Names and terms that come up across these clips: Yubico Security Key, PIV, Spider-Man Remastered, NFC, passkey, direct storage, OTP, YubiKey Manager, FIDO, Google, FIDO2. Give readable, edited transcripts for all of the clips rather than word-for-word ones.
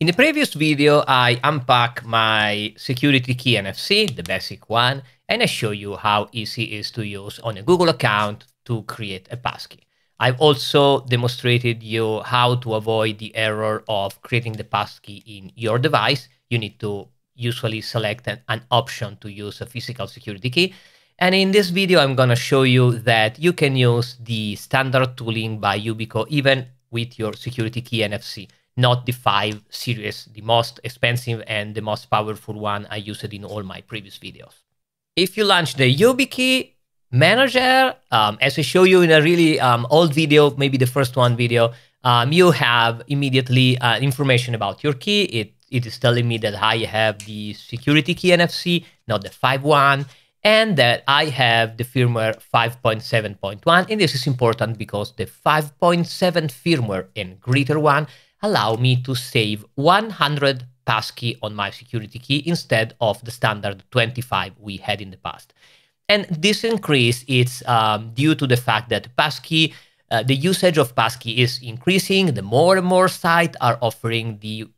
In the previous video, I unpack my security key NFC, the basic one, and I show you how easy it is to use on a Google account to create a passkey. I've also demonstrated you how to avoid the error of creating the passkey in your device. You need to usually select an option to use a physical security key. And in this video, I'm going to show you that you can use the standard tooling by Yubico even with your security key NFC. Not the 5 series, the most expensive and the most powerful one. I used it in all my previous videos. If you launch the YubiKey Manager, as I show you in a really old video, maybe the first one video, you have immediately information about your key. It is telling me that I have the security key NFC, not the 5.1, and that I have the firmware 5.7.1. And this is important because the 5.7 firmware and greater one allow me to save 100 passkey on my security key instead of the standard 25 we had in the past. And this increase is due to the fact that passkey, the usage of passkey is increasing. The more and more sites are offering the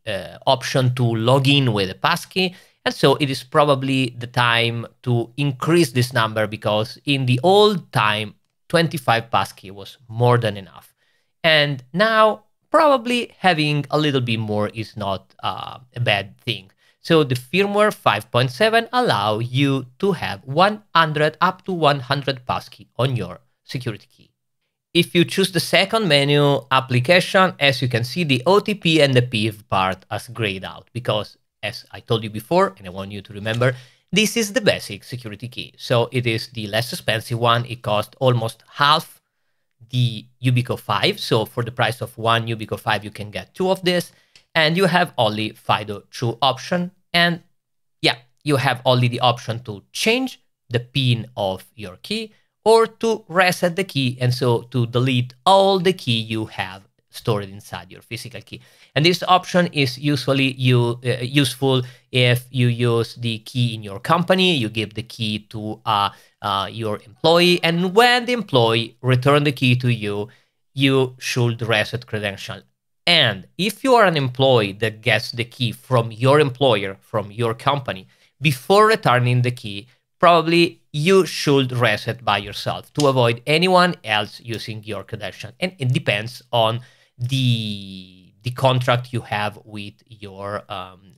option to log in with a passkey. And so it is probably the time to increase this number because in the old time, 25 passkey was more than enough. And now, probably having a little bit more is not a bad thing. So the firmware 5.7 allow you to have up to 100 passkey on your security key. If you choose the second menu application, as you can see, the OTP and the PIV part as grayed out because, as I told you before, and I want you to remember, this is the basic security key. So it is the less expensive one. It costs almost half the Yubico 5. So for the price of one Yubico 5, you can get 2 of this. And you have only FIDO2 option. And yeah, you have only the option to change the PIN of your key or to reset the key. And so to delete all the key you have stored inside your physical key. And this option is usually useful if you use the key in your company. You give the key to your employee, and when the employee returns the key to you, you should reset credential. And if you are an employee that gets the key from your employer, from your company, before returning the key, probably you should reset by yourself to avoid anyone else using your credential. And it depends on the contract you have with your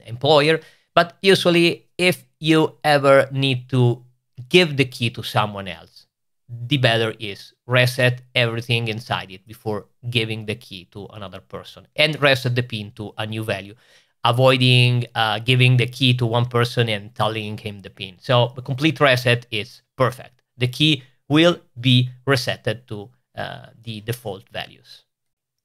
employer. But usually, if you ever need to give the key to someone else, the better is reset everything inside it before giving the key to another person and reset the PIN to a new value, avoiding giving the key to one person and telling him the PIN. So the complete reset is perfect. The key will be resetted to the default values.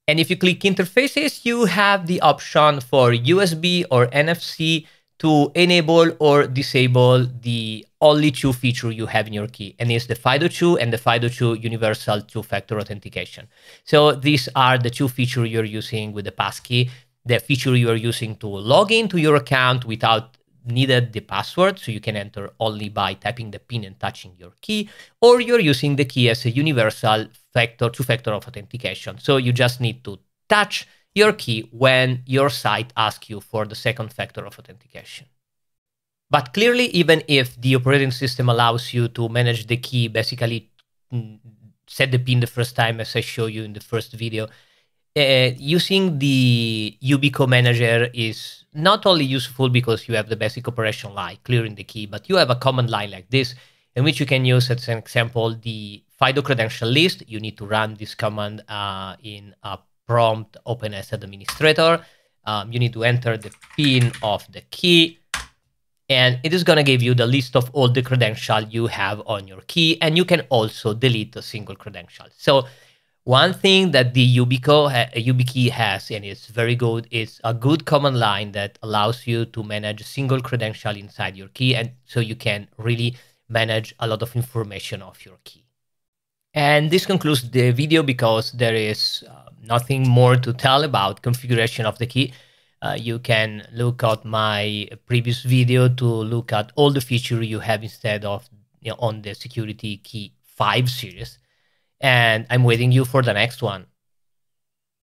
And if you click interfaces, you have the option for USB or NFC to enable or disable the only 2 features you have in your key, and it's the FIDO2 and the FIDO2 Universal 2-Factor Authentication. So these are the 2 features you're using with the passkey, the feature you are using to log into your account without needed the password, so you can enter only by typing the PIN and touching your key, or you're using the key as a universal 2-factor of authentication. So you just need to touch your key when your site asks you for the 2nd factor of authentication. But clearly, even if the operating system allows you to manage the key, basically set the PIN the first time, as I show you in the first video, using the Yubico Manager is not only useful because you have the basic operation like clearing the key, but you have a command line like this in which you can use, as an example, the FIDO credential list. You need to run this command in a prompt open as administrator. You need to enter the PIN of the key, and it is going to give you the list of all the credentials you have on your key, and you can also delete a single credential. So one thing that the YubiKey has, and it's very good, is a good command line that allows you to manage a single credential inside your key, and so you can really manage a lot of information of your key. And this concludes the video because there is nothing more to tell about configuration of the key. You can look at my previous video to look at all the features you have instead of on the security key 5 series. And I'm waiting you for the next one.